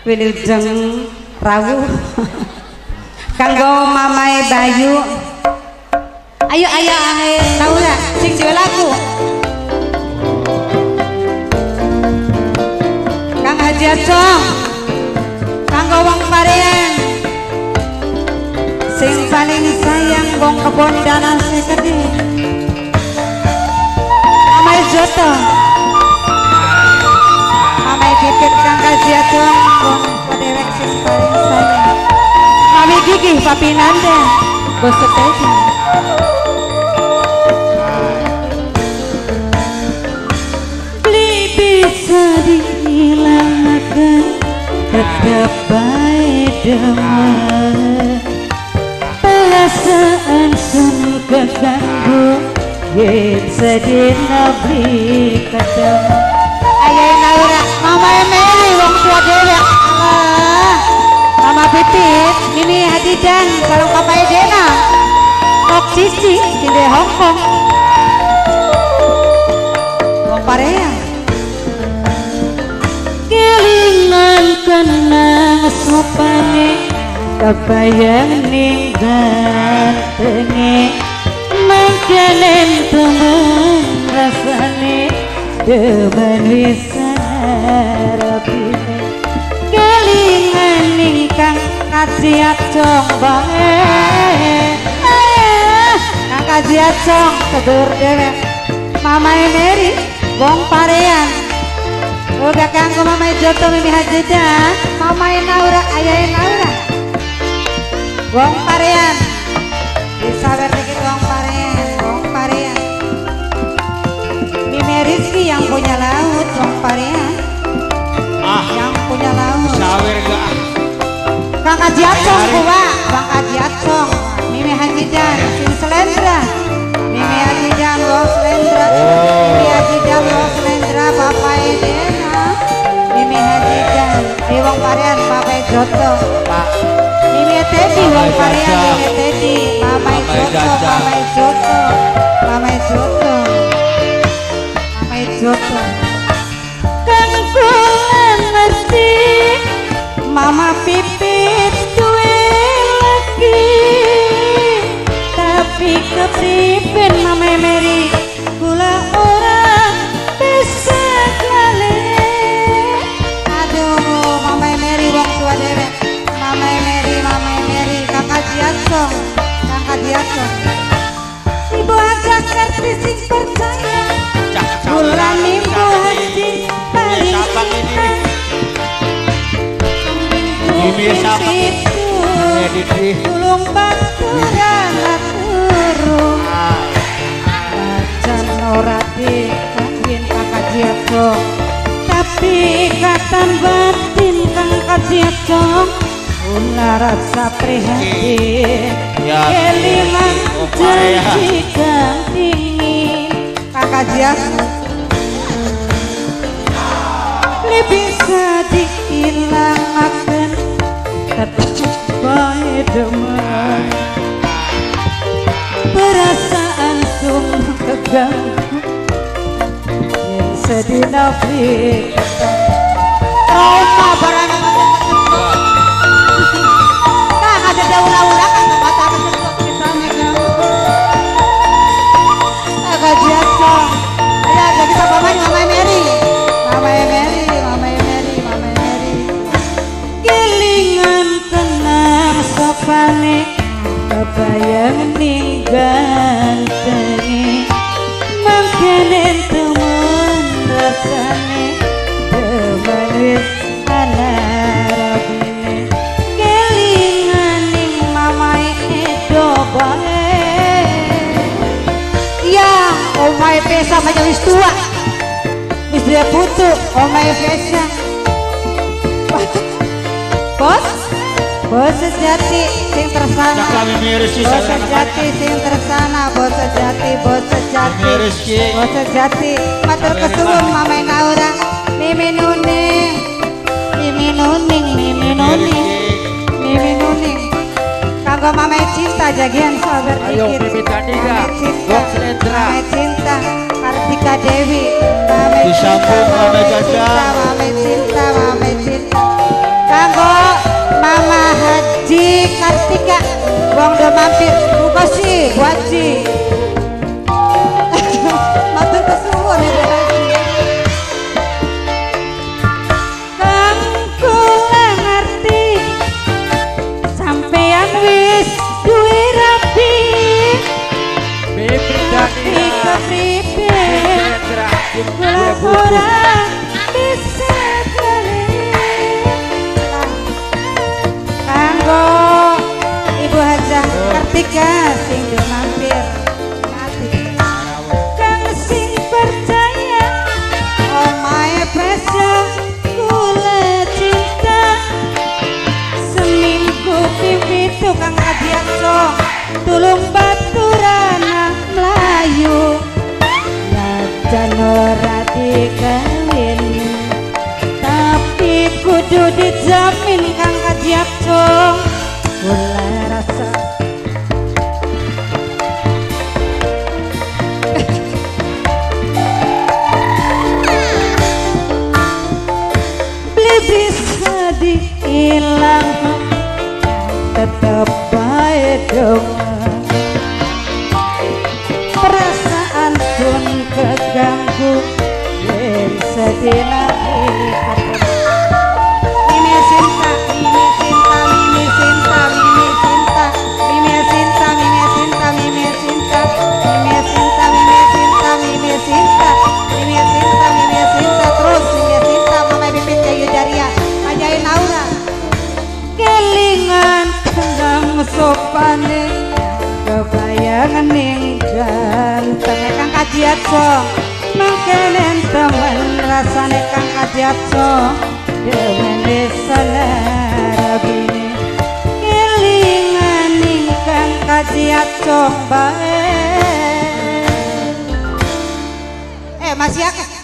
wilujeng rawuh kanggo mamae Bayu. Ayo ayo tahu lah sing jual aku Kang Haji Acong kanggo wong Parean sing paling sayang wong Kebon Danan sekede mamae Joto mamae Dikit Kang Haji Acong wong pedewek sing paling sayang mami Gigi papi Nanda bos Setedi dihilangkan tetap baik damai perasaan sun keganggu yen sedina beli kata ayo naura mama Meli wong tua dewek Allah mama Pipit Mimi Hadidan kalau papae dena kok cici kinde Hongkong wong Parea kenang sopane kabayang ning gantenge mangkenen temen rasane demen wisarapine kelingan ingkang Haji Acong bae Kang Haji Acong sedur dewek mamae Meri wong Parean udah kanggo mamae Joto Mimi Hajida mamae Naura ayahe Naura wong Parean disawer dikit wong Parean Mimi Rizki yang punya laut wong Parean yang punya laut sawer gak Kang Haji Acong kuwa Kang Haji Acong Mimi Hajida sing selendra Mimi Hajida wong selendra Mimi Hajida wong selendra bapae dhewe Mimi Hadidan, wong Parean, papai Joto, Pak. Mimi Eti, wong Parean, Mimi Eti, papai Joto, papai Joto, papai Joto, papai Joto. Kang kulan ngerti, mama Pipit duwe lagi, tapi kepriben mama Meri, kula ora bisa kali. Kang Haji Acong Ibu Haja Kerti sing percaya bulan Ibu Haji paling cinta Kembing putih tulung batu dalam turun macan norati kambin Kang Haji Acong tapi ikatan batin Kang Haji Acong Una rasa prihatin kelingan janji ingin Kakak Jas bisa dihilangkan tetap baik demen perasaan sungguh keganggu yang sedih nafik trauma barang bayang ning ganteng mangkenen temen rasane temen wis anarabine kelingan ning mamae Edo bae ya omae Pesa aja wis tua wis dia putu omae Pesa bos bos sejati sing tersana bos sejati sing tersana bos sejati matur kesuwun mamae Naura Mimi Nuning kanggo mamae Cinta jagian sabar dikit mamae Cinta Kartika Dewi mamae Cinta tiga buang udah mampir buka sih wajib matur kesuwun ya lagi kangku ngerti sampean wis duwe rapi bebedani kepribe kula ora bisa tiga sing do mampir kang sing percaya omahe peso kula cinta seminggu pitu kang adiakso tulung baturan nang Melayu lajan ora dikawini tapi kudu dijamin kang adiakso kula rasa tetap baik doang perasaan pun keganggu dan sedih. Kebayangan ning ganteng kang Hj.Eti mangkenen temen rasane kang Hj.Eti demene salarabine kelingan ning kang Hj.Eti bae masih akeh.